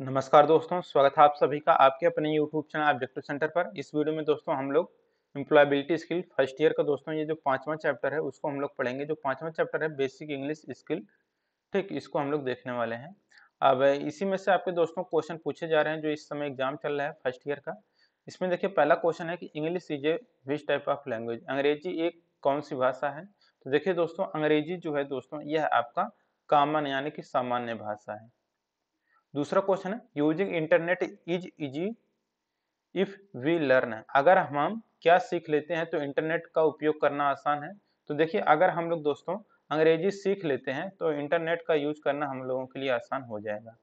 नमस्कार दोस्तों, स्वागत है आप सभी का आपके अपने यूट्यूब चैनल ऑब्जेक्टिव सेंटर पर। इस वीडियो में दोस्तों हम लोग एम्प्लॉयबिलिटी स्किल फर्स्ट ईयर का दोस्तों ये जो पांचवा चैप्टर है उसको हम लोग पढ़ेंगे। जो पांचवा चैप्टर है बेसिक इंग्लिश स्किल, ठीक, इसको हम लोग देखने वाले हैं। अब इसी में से आपके दोस्तों क्वेश्चन पूछे जा रहे हैं जो इस समय एग्जाम चल रहा है फर्स्ट ईयर का। इसमें देखिए पहला क्वेश्चन है कि English is a which type of language, अंग्रेजी एक कौन सी भाषा है। तो देखिए दोस्तों अंग्रेजी जो है दोस्तों यह आपका कॉमन यानी कि सामान्य भाषा है। दूसरा क्वेश्चन है using internet is easy if we learn, अगर हम क्या सीख लेते हैं तो इंटरनेट का उपयोग करना आसान है। तो देखिए अगर हम लोग दोस्तों अंग्रेजी सीख लेते हैं तो इंटरनेट का यूज करना हम लोगों के लिए आसान हो जाएगा।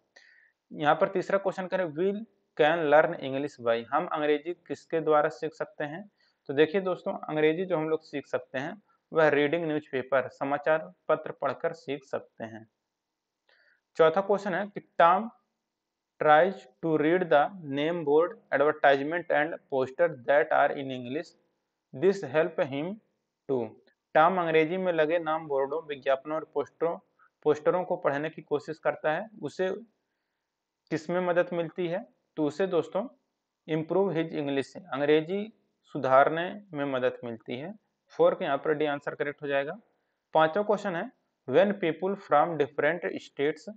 यहाँ पर तीसरा क्वेश्चन करें we can learn English by, हम अंग्रेजी किसके द्वारा सीख सकते हैं। तो देखिए दोस्तों अंग्रेजी जो हम लोग सीख सकते हैं वह रीडिंग न्यूज पेपर, समाचार पत्र पढ़कर सीख सकते हैं। चौथा क्वेश्चन है कि Tom tries to read the name board advertisement and poster that are in English, this help him to, Tom अंग्रेजी में लगे नाम बोर्डों, विज्ञापनों और पोस्टरों को पढ़ने की कोशिश करता है, उसे किसमें मदद मिलती है। तो उसे दोस्तों इम्प्रूव हिज इंग्लिश, अंग्रेजी सुधारने में मदद मिलती है। 4 के यहाँ पर डी आंसर करेक्ट हो जाएगा। पांचवा क्वेश्चन है When people from different states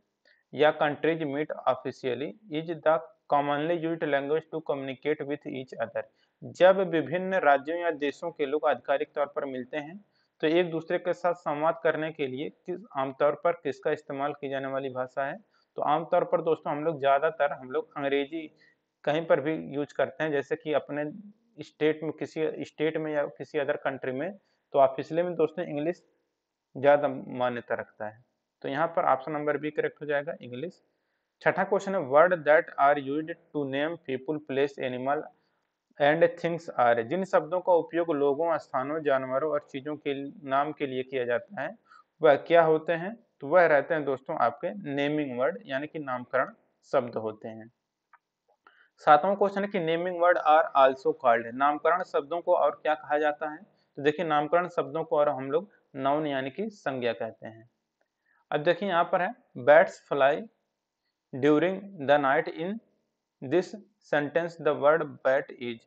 या countries meet officially is the commonly used language to communicate with each other, जब विभिन्न राज्यों या देशों के लोग आधिकारिक तौर पर मिलते हैं तो एक दूसरे के साथ संवाद करने के लिए किस आमतौर पर किसका इस्तेमाल की जाने वाली भाषा है। तो आमतौर पर दोस्तों हम लोग ज़्यादातर अंग्रेजी कहीं पर भी यूज करते हैं, जैसे कि अपने स्टेट में, किसी स्टेट में या किसी अदर कंट्री में, तो ऑफिसली में दोस्तों इंग्लिश ज्यादा मान्यता रखता है। तो यहाँ पर ऑप्शन नंबर बी करेक्ट हो जाएगा, इंग्लिश। छठा क्वेश्चन है word that are used to name people place animal and things are, जिन शब्दों का उपयोग लोगों, स्थानों, जानवरों और चीजों के नाम के लिए किया जाता है वह क्या होते हैं। तो वह रहते हैं दोस्तों आपके नेमिंग वर्ड यानी कि नामकरण शब्द होते हैं। सातवां क्वेश्चन है कि naming word are also called, नामकरण शब्दों को और क्या कहा जाता है। तो देखिए नामकरण शब्दों को और हम लोग नाउन यानी कि संज्ञा कहते हैं। अब देखिए यहाँ पर है bats fly during the night, in this sentence the word bat is,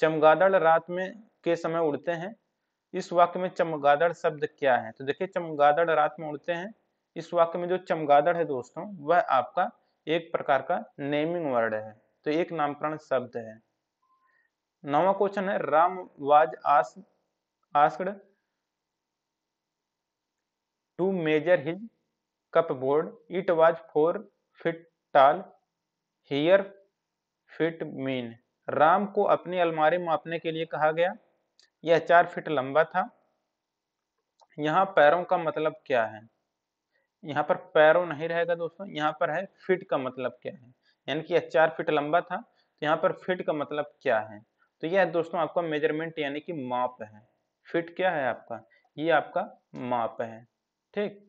चमगादड़ रात में के समय उड़ते हैं, इस वाक्य में चमगादड़ शब्द क्या है। तो देखिए चमगादड़ रात में उड़ते हैं, इस वाक्य में जो चमगादड़ है दोस्तों वह आपका एक प्रकार का नेमिंग वर्ड है, तो एक नामकरण शब्द है। नौवां क्वेश्चन है Ram was asked to measure his cupboard, it was 4 feet tall, here fit mean, Ram को अपनी अलमारी मापने के लिए कहा गया, यह 4 फीट लंबा था। यहाँ पैरों का मतलब क्या है, यहाँ पर पैरों नहीं रहेगा दोस्तों, यहाँ पर है फिट का मतलब क्या है, यानी कि यह 4 फीट लंबा था, तो यहाँ पर फिट का मतलब क्या है। तो यह दोस्तों आपका मेजरमेंट यानी कि माप है, फिट क्या है आपका, ये आपका माप है, ठीक।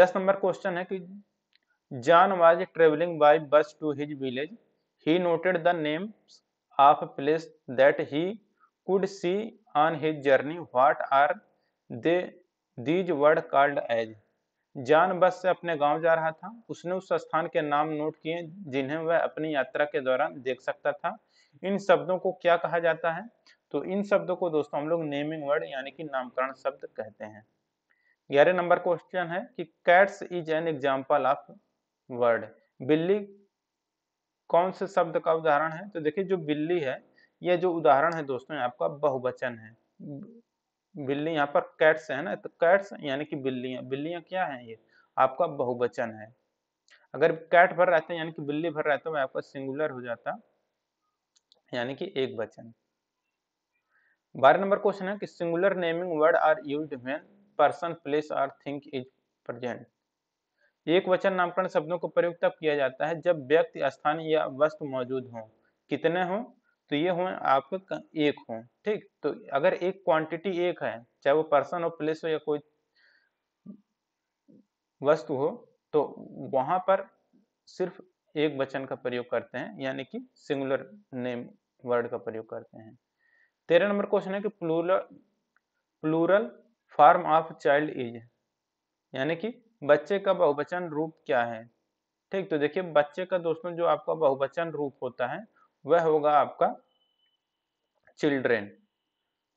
10 नंबर क्वेश्चन है कि John was travelling by bus to his village, he noted the names of place that he could see on his journey, what are they these word called as, John bus से अपने गांव जा रहा था, उसने उस स्थान के नाम नोट किए जिन्हें वह अपनी यात्रा के दौरान देख सकता था, इन शब्दों को क्या कहा जाता है। तो इन शब्दों को दोस्तों हम लोग नेमिंग वर्ड यानी कि नामकरण शब्द कहते हैं। 11 नंबर क्वेश्चन है कि cats is an example of word, बिल्ली कौन से शब्द का उदाहरण है। तो देखिए जो बिल्ली है, यह जो उदाहरण है दोस्तों आपका बहुवचन है, बिल्ली यहाँ पर कैट्स है ना, तो कैट्स यानी कि बिल्लियाँ, बिल्लियाँ क्या है, ये आपका बहुवचन है। अगर कैट भर रहते हैं यानी कि बिल्ली भर रहता है, वह आपका सिंगुलर हो जाता यानी कि एक वचन। 12 नंबर क्वेश्चन है कि singular naming word are used when person place और थिंक इज प्रेजेंट, एक वचन नामकरण शब्दों को प्रयोग तब किया जाता है जब व्यक्ति, स्थान या वस्तु मौजूद हो। कितने हो, तो ये हो आपके एक हो, ठीक। तो अगर एक क्वांटिटी एक है, चाहे वो पर्सन हो, प्लेस हो या कोई वस्तु हो, तो वहां पर सिर्फ एक वचन का प्रयोग करते हैं यानी कि सिंगुलर नेम वर्ड का प्रयोग करते हैं। 13 नंबर क्वेश्चन है कि plural form of child is, यानी कि बच्चे का बहुवचन रूप क्या है। ठीक। तो देखिए बच्चे का दोस्तों जो आपका बहुवचन रूप होता है वह होगा आपका चिल्ड्रेन,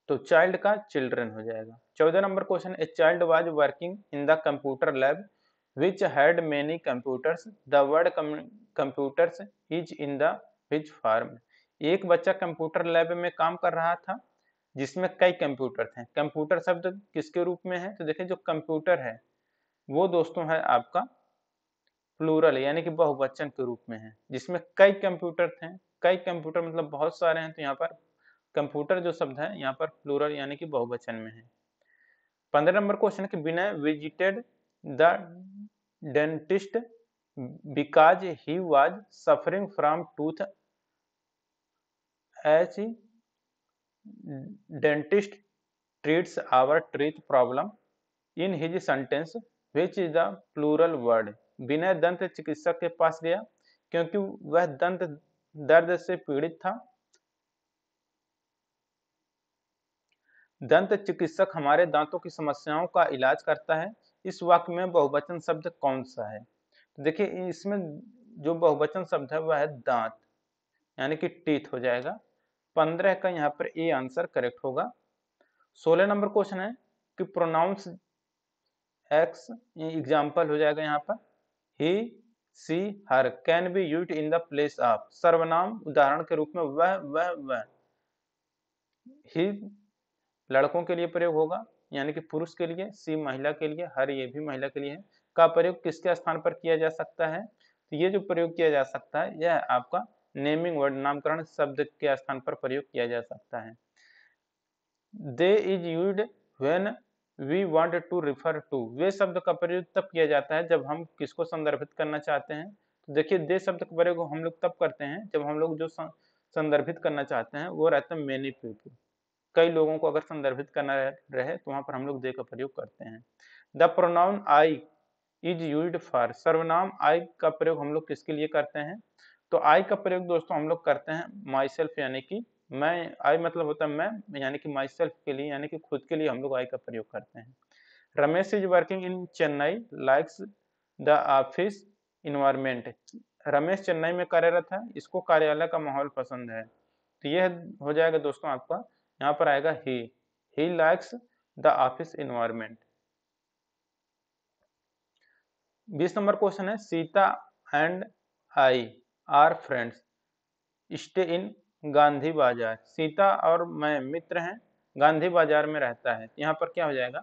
तो चाइल्ड का चिल्ड्रेन हो जाएगा। 14 number question, a child was working in the computer lab which had many computers, the word computers is in the which form. एक बच्चा कंप्यूटर लैब में काम कर रहा था जिसमें कई कंप्यूटर थे। कंप्यूटर शब्द किसके रूप में है, तो देखिए जो कंप्यूटर है वो दोस्तों है आपका प्लूरल यानी कि बहुवचन के रूप में है, जिसमें कई कंप्यूटर थे। कई कंप्यूटर मतलब बहुत सारे हैं, तो यहाँ पर कंप्यूटर जो शब्द है यहाँ पर प्लूरल यानी कि बहुवचन में है। 15 नंबर क्वेश्चन के, Bina visited the dentist because he was suffering from toothache dentist treats our ट्रीथ problem in his sentence which is the plural word. Bina दंत चिकित्सक के पास गया क्योंकि वह दंत दर्द से पीड़ित था। दंत चिकित्सक हमारे दांतों की समस्याओं का इलाज करता है। इस वाक्य में बहुवचन शब्द कौन सा है, तो देखिए इसमें जो बहुवचन शब्द है वह है दांत यानी कि टीथ हो जाएगा। 15 का यहाँ पर ए आंसर करेक्ट होगा। 16 नंबर क्वेश्चन है कि प्रोनाउंस एक्स एग्जाम्पल हो जाएगा यहाँ पर he she her can be used in the place of. सर्वनाम उदाहरण के रूप में वह। ही लड़कों के लिए प्रयोग होगा यानी कि पुरुष के लिए, सी महिला के लिए, हर ये भी महिला के लिए है। का प्रयोग किसके स्थान पर किया जा सकता है, तो ये जो प्रयोग किया जा सकता है यह आपका नेमिंग वर्ड नामकरण शब्द के स्थान पर प्रयोग किया जा सकता है। They is used when we want to refer to. वे शब्द का प्रयोग तब किया जाता है जब हम किसको संदर्भित करना चाहते हैं। तो देखिए दे शब्द का प्रयोग हम लोग तब करते हैं जब हम लोग जो संदर्भित करना चाहते हैं वो रहता है मेनी पीपल। कई लोगों को अगर संदर्भित करना रहे तो वहां पर हम लोग दे का प्रयोग करते हैं। The pronoun I is used for. सर्वनाम आई का प्रयोग हम लोग किसके लिए करते हैं, तो आई का प्रयोग दोस्तों हम लोग करते हैं माई सेल्फ यानी कि मैं। आई मतलब होता है मैं यानी कि माई सेल्फ के लिए यानी कि खुद के लिए हम लोग आई का प्रयोग करते हैं। Ramesh is working in Chennai likes the office environment. Ramesh Chennai में कार्यरत है, इसको कार्यालय का माहौल पसंद है। तो यह हो जाएगा दोस्तों आपका, यहाँ पर आएगा he likes the office environment. 20 number question है Sita and I are friends stay in Gandhi बाजार। सीता और मैं मित्र हैं, गांधी बाजार में रहता है। यहाँ पर क्या हो जाएगा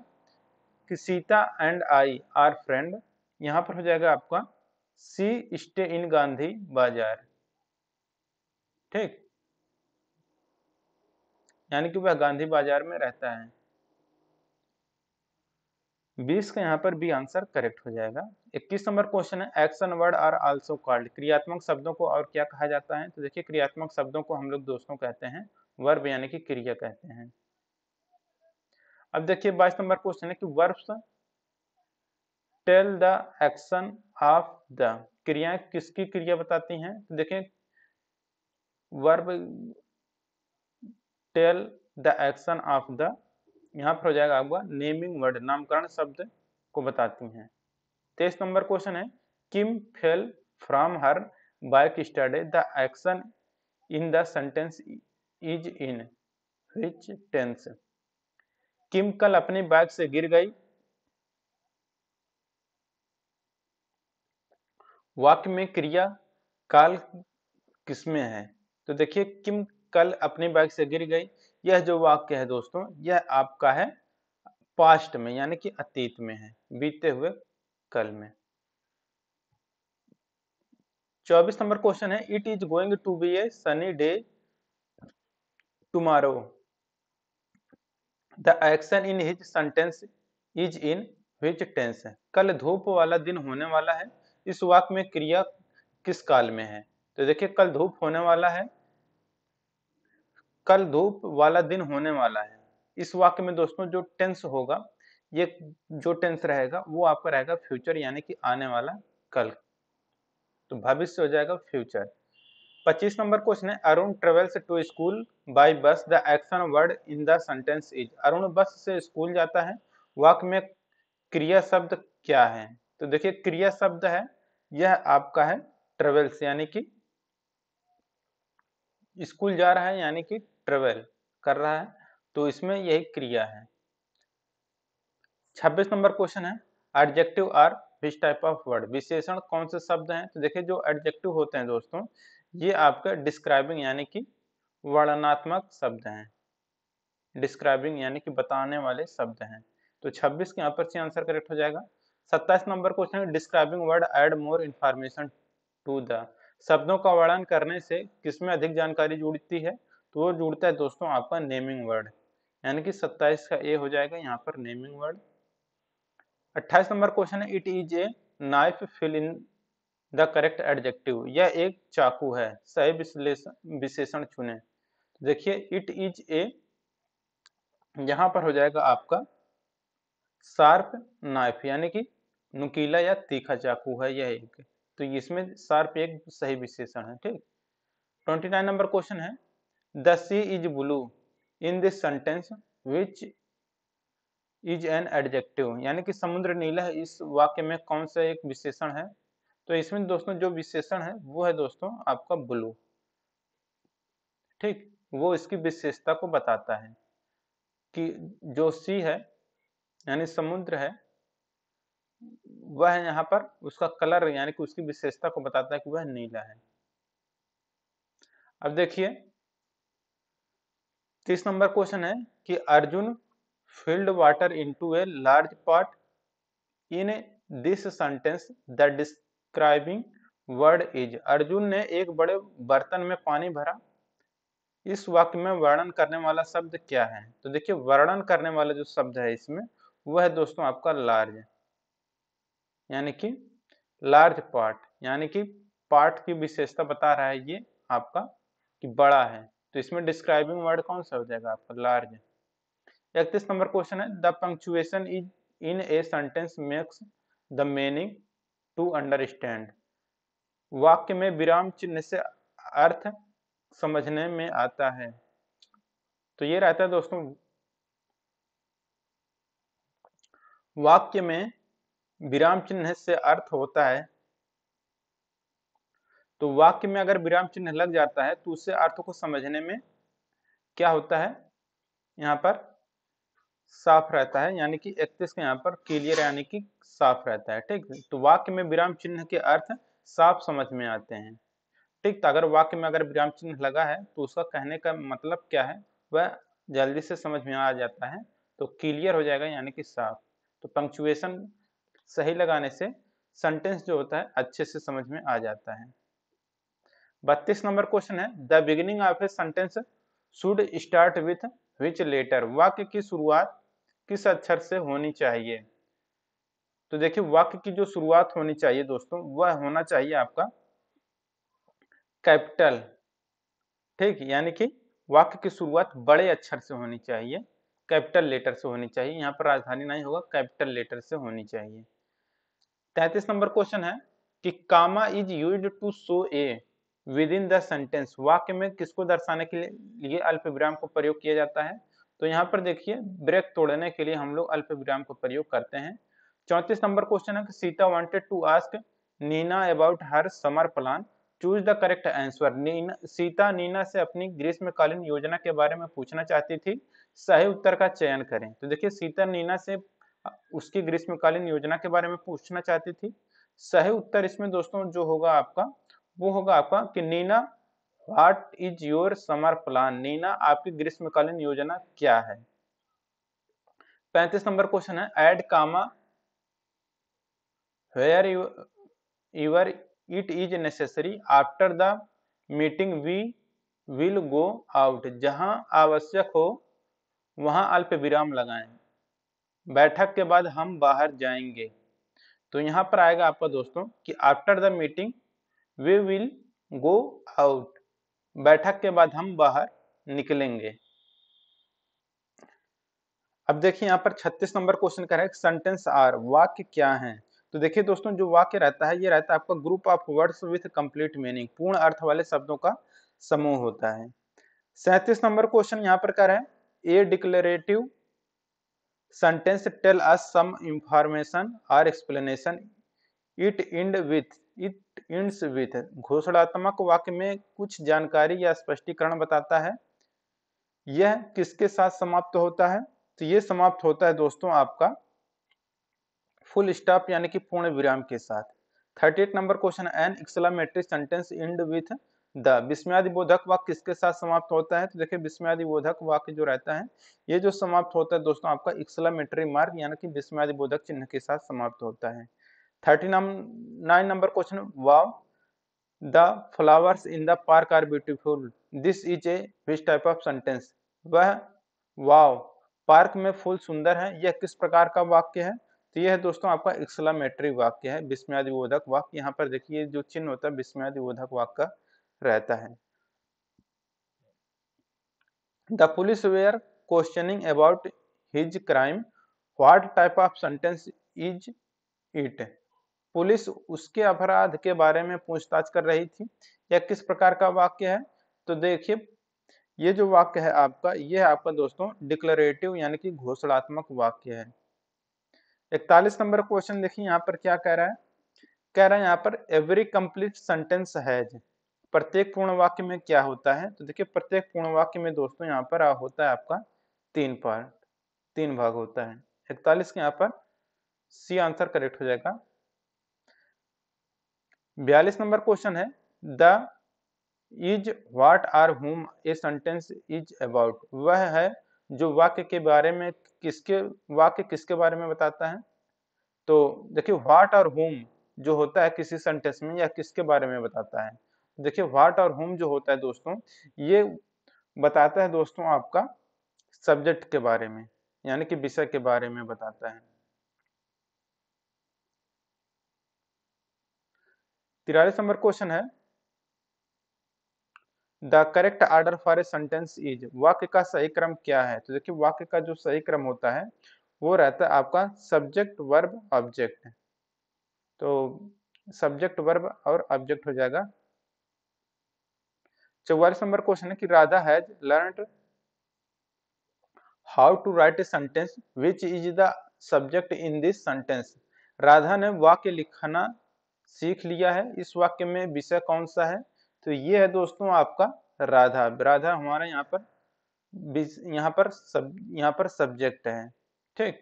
कि Sita and I are friend, यहाँ पर हो जाएगा आपका सी स्टे इन गांधी बाजार। ठीक, यानी कि वह गांधी बाजार में रहता है। 20 का यहाँ पर भी आंसर करेक्ट हो जाएगा। 21 नंबर क्वेश्चन है action word are also called. क्रियात्मक शब्दों को और क्या कहा जाता है, तो देखिए क्रियात्मक शब्दों को हम लोग दोस्तों कहते हैं वर्ब यानी कि क्रिया कहते हैं। अब देखिए 22 नंबर क्वेश्चन है कि verbs tell the action of the. क्रियाएं किसकी क्रिया बताती हैं, तो देखिए verb tell the action of the, यहाँ पर हो जाएगा आपका नेमिंग वर्ड नामकरण शब्द को बताती हैं। 23 नंबर क्वेश्चन है Kim fell from her bike yesterday the action in the sentence is in which tense. Kim कल अपनी बाइक से गिर गई। वाक्य में क्रिया काल किसमें है, तो देखिए किम कल अपनी बाइक से गिर गई। यह जो वाक्य है दोस्तों यह आपका है पास्ट में यानी कि अतीत में है, बीते हुए कल में। 24 नंबर क्वेश्चन है it is going to be a sunny day tomorrow the action in his sentence is in which tense. कल धूप वाला दिन होने वाला है, इस वाक्य में क्रिया किस काल में है, तो देखिए कल धूप होने वाला है। कल धूप वाला दिन होने वाला है, इस वाक्य में दोस्तों जो टेंस होगा ये जो टेंस रहेगा वो आपका रहेगा फ्यूचर यानी कि आने वाला कल, तो भविष्य हो जाएगा फ्यूचर। 25 नंबर क्वेश्चन है Arun travels to school by bus the action word in the sentence is. Arun bus से स्कूल जाता है, वाक्य में क्रिया शब्द क्या है, तो देखिए क्रिया शब्द है यह आपका है ट्रेवल्स यानी कि स्कूल जा रहा है यानी कि ट्रेवल कर रहा है, तो इसमें यही क्रिया है। 26 नंबर क्वेश्चन है adjective are which type of word, विशेषण कौन से शब्द हैं। तो देखिए जो एडजेक्टिव होते हैं दोस्तों ये आपका डिस्क्राइबिंग यानी कि वर्णनात्मक शब्द हैं, डिस्क्राइबिंग यानी कि बताने वाले शब्द हैं। तो 26 के यहाँ पर आंसर करेक्ट हो जाएगा। 27 नंबर क्वेश्चन है describing word add more information to the, शब्दों का वर्णन करने से किसमें अधिक जानकारी जुड़ती है। तो वो जुड़ता है दोस्तों आपका नेमिंग वर्ड यानी कि 27 का ए हो जाएगा यहाँ पर नेमिंग वर्ड। 28 नंबर क्वेश्चन है it is a knife fill in the correct adjective, यह एक चाकू है सही विशेषण चुने। देखिए इट इज ए यहाँ पर हो जाएगा आपका शार्प नाइफ यानी कि नुकीला या तीखा चाकू है यह एक, तो इसमें शार्प एक सही विशेषण है। ठीक, 29 नंबर क्वेश्चन है the sea is blue in this sentence which is an adjective, यानी कि समुद्र नीला है इस वाक्य में कौन सा एक विशेषण है। तो इसमें दोस्तों जो विशेषण है वो है दोस्तों आपका ब्लू। ठीक, वो इसकी विशेषता को बताता है कि जो सी है यानी समुद्र है वह है यहाँ पर, उसका कलर यानी कि उसकी विशेषता को बताता है कि वह नीला है। अब देखिए 30 नंबर क्वेश्चन है कि Arjun filled water into a large pot in this sentence the describing word is, Arjun ने एक बड़े बर्तन में पानी भरा, इस वाक्य में वर्णन करने वाला शब्द क्या है। तो देखिए वर्णन करने वाला जो शब्द है इसमें वह है दोस्तों आपका लार्ज यानी कि लार्ज पार्ट, यानी कि पार्ट की विशेषता बता रहा है ये आपका कि बड़ा है। तो इसमें डिस्क्राइबिंग वर्ड कौन सा हो जाएगा आपका लार्ज। 31 नंबर क्वेश्चन है the punctuation is in a sentence makes the meaning to understand, वाक्य में विराम चिन्ह से अर्थ समझने में आता है। तो ये रहता है दोस्तों वाक्य में विराम चिन्ह से अर्थ होता है, तो वाक्य में अगर विराम चिन्ह लग जाता है तो उससे अर्थ को समझने में क्या होता है यहाँ पर साफ रहता है, यानी कि 31 के यहाँ पर क्लियर यानी कि साफ रहता है। ठीक, तो वाक्य में विराम चिन्ह के अर्थ साफ समझ में आते हैं। ठीक, तो अगर वाक्य में अगर विराम चिन्ह लगा है तो उसका कहने का मतलब क्या है वह जल्दी से समझ में आ जाता है, तो क्लियर हो जाएगा यानी कि साफ। तो पंक्चुएशन सही लगाने से सेंटेंस जो होता है अच्छे से समझ में आ जाता है। 32 नंबर क्वेश्चन है the beginning of a sentence should start with which letter, वाक्य की शुरुआत किस अक्षर से होनी चाहिए। तो देखिए वाक्य की जो शुरुआत होनी चाहिए दोस्तों वह होना चाहिए आपका कैपिटल। ठीक, यानी कि वाक्य की शुरुआत बड़े अक्षर से होनी चाहिए, कैपिटल लेटर से होनी चाहिए, यहाँ पर राजधानी नहीं होगा, कैपिटल लेटर से होनी चाहिए। 33 नंबर क्वेश्चन है कि comma is used to show a within the sentence, वाक्य में किसको दर्शाने के लिए अल्प विराम को प्रयोग किया जाता है। तो यहाँ पर देखिए ब्रेक तोड़ने के लिए हम लोग अल्प विराम को प्रयोग करते हैं। 34 नंबर क्वेश्चन है कि Sita wanted to ask Nina about her summer plan, choose the correct answer. Sita Nina से अपनी ग्रीष्मकालीन योजना के बारे में पूछना चाहती थी, सही उत्तर का चयन करें। तो देखिए सीता नीना से उसकी ग्रीष्मकालीन योजना के बारे में पूछना चाहती थी, सही उत्तर इसमें दोस्तों जो होगा आपका वो होगा आपका कि Neena what is your summer plan, Neena आपकी ग्रीष्मकालीन योजना क्या है। 35 नंबर क्वेश्चन है add comma where your it is necessary after the meeting we will go out, जहां आवश्यक हो वहां अल्प विराम लगाएं, बैठक के बाद हम बाहर जाएंगे। तो यहां पर आएगा आपका दोस्तों कि after the meeting we will go out, बैठक के बाद हम बाहर निकलेंगे। अब देखिए यहाँ पर 36 नंबर क्वेश्चन का है सेंटेंस आर, वाक्य क्या है। तो देखिए दोस्तों जो वाक्य रहता है ये रहता है आपका group of words with complete meaning, पूर्ण अर्थ वाले शब्दों का समूह होता है। 37 नंबर क्वेश्चन यहाँ पर कह रहा है a declarative sentence tell us some information और explanation it end with, it ends with घोषणात्मक वाक्य में कुछ जानकारी या स्पष्टीकरण बताता है। यह किसके साथ समाप्त होता है? तो ये समाप्त होता है दोस्तों आपका फुल स्टॉप यानी कि पूर्ण विराम के साथ। 38 number question, an exclamatory sentence end with the, विस्मयादिबोधक वाक्य किसके साथ समाप्त होता है? तो देखिए विस्मयादिबोधक वाक्य जो रहता है ये जो समाप्त होता है दोस्तों आपका एक्सक्लेमेटरी मार्क यानी कि विस्मयादिबोधक चिन्ह के साथ समाप्त होता है। 39 number question, wow the flowers in the park are beautiful, this is a which type of sentence, वह वाव पार्क में फूल सुंदर है, यह किस प्रकार का वाक्य है? तो यह है दोस्तों आपका एक्सक्लेमेटरी वाक्य है, विस्मयादिबोधक वाक्य। यहाँ पर देखिए जो चिन्ह होता है विस्मयादिबोधक वाक्य का रहता है। The police were questioning about his crime, what type of sentence is it, police उसके अपराध के बारे में पूछताछ कर रही थी, यह किस प्रकार का वाक्य है? तो देखिए ये जो वाक्य है आपका, यह आपका दोस्तों डिक्लेरेटिव यानी कि घोषणात्मक वाक्य है। 41 नंबर क्वेश्चन देखिए यहाँ पर क्या कह रहा है, कह रहा है यहाँ पर एवरी कंप्लीट सेंटेंस हैज, प्रत्येक पूर्ण वाक्य में क्या होता है? तो देखिए प्रत्येक पूर्ण वाक्य में दोस्तों यहाँ पर होता है आपका तीन पार्ट, तीन भाग होता है। 41 के यहाँ पर सी आंसर करेक्ट हो जाएगा। 42 नंबर क्वेश्चन है, the is what are whom a sentence is about, वह है जो वाक्य के बारे में किसके बारे में बताता है? तो देखिए व्हाट और हुम जो होता है किसी सेंटेंस में या किसके बारे में बताता है? देखिए व्हाट और हुम जो होता है दोस्तों ये बताता है दोस्तों आपका सब्जेक्ट के बारे में यानी कि विषय के बारे में बताता है। 43 नंबर क्वेश्चन है, the correct order for a sentence is, वाक्य का सही क्रम क्या है? तो देखिए वाक्य का जो सही क्रम होता है वो रहता है आपका सब्जेक्ट वर्ब ऑब्जेक्ट, तो सब्जेक्ट वर्ब और ऑब्जेक्ट हो जाएगा। 44 नंबर क्वेश्चन है कि Radha has learned how to write a sentence which is the subject in this sentence, Radha ने वाक्य लिखना सीख लिया है, इस वाक्य में विषय कौन सा है? तो ये है दोस्तों आपका राधा, राधा हमारा यहाँ पर सब्जेक्ट है, ठीक।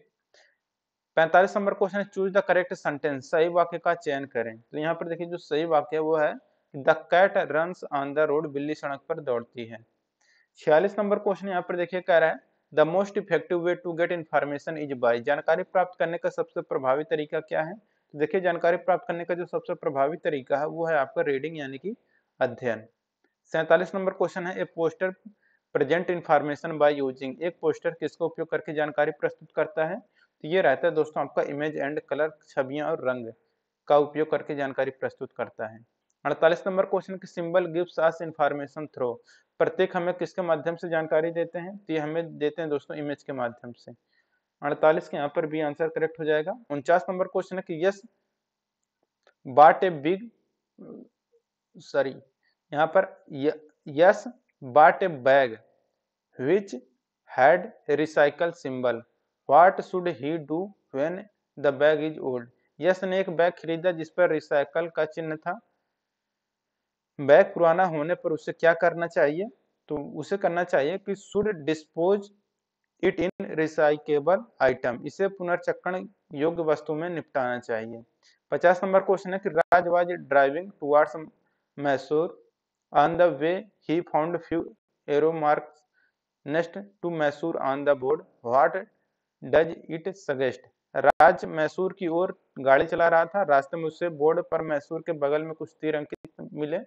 45 नंबर क्वेश्चन है, चूज द करेक्ट सेंटेंस, सही वाक्य का चयन करें। तो यहाँ पर देखिए जो सही वाक्य है वो है the cat runs on the road, बिल्ली सड़क पर दौड़ती है। 46 नंबर क्वेश्चन यहाँ पर देखिए कह रहा है, the most effective way to get information is by, जानकारी प्राप्त करने का सबसे प्रभावी तरीका क्या है? तो देखिए जानकारी प्राप्त करने का जो सबसे प्रभावी तरीका है वो है आपका रीडिंग यानी कि अध्ययन। 47 नंबर क्वेश्चन है, a poster present information by using, एक पोस्टर किसका उपयोग करके जानकारी प्रस्तुत करता है? तो ये रहता है दोस्तों आपका इमेज एंड कलर, छवियां और रंग का उपयोग करके जानकारी प्रस्तुत करता है। 48 नंबर क्वेश्चन के symbol gives us information through, प्रत्येक हमें किसके माध्यम से जानकारी देते हैं? तो ये हमें देते हैं दोस्तों इमेज के माध्यम से। 48 के यहाँ पर भी आंसर करेक्ट हो जाएगा। 49 नंबर क्वेश्चन है कि yes bought a big, sorry यहाँ पर Yash bought a bag which had recycle symbol, what should he do when the bag is old, Yash ने एक बैग खरीदा जिस पर रिसाइकल का चिन्ह था, बैग पुराना होने पर उसे क्या करना चाहिए? तो उसे करना चाहिए कि should dispose it in recyclable item, इसे पुनर्चक्रण योग्य वस्तु में निपटाना चाहिए। 50 नंबर क्वेश्चन है कि Raj was driving towards Mysore, on the way he found few arrow marks next to Mysore on the board, what does it suggest, Raj Mysore की ओर गाड़ी चला रहा था, रास्ते में उसे बोर्ड पर मैसूर के बगल में कुछ तीर अंकित मिले,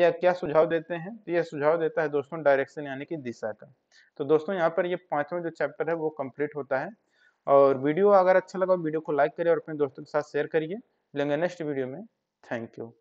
यह क्या सुझाव देते हैं? तो यह सुझाव देता है दोस्तों डायरेक्शन यानी कि दिशा का। तो दोस्तों यहाँ पर ये 5वां जो चैप्टर है वो कंप्लीट होता है, और वीडियो अगर अच्छा लगा वीडियो को लाइक करिए और अपने दोस्तों के साथ शेयर करिए। मिलेंगे नेक्स्ट वीडियो में, थैंक यू।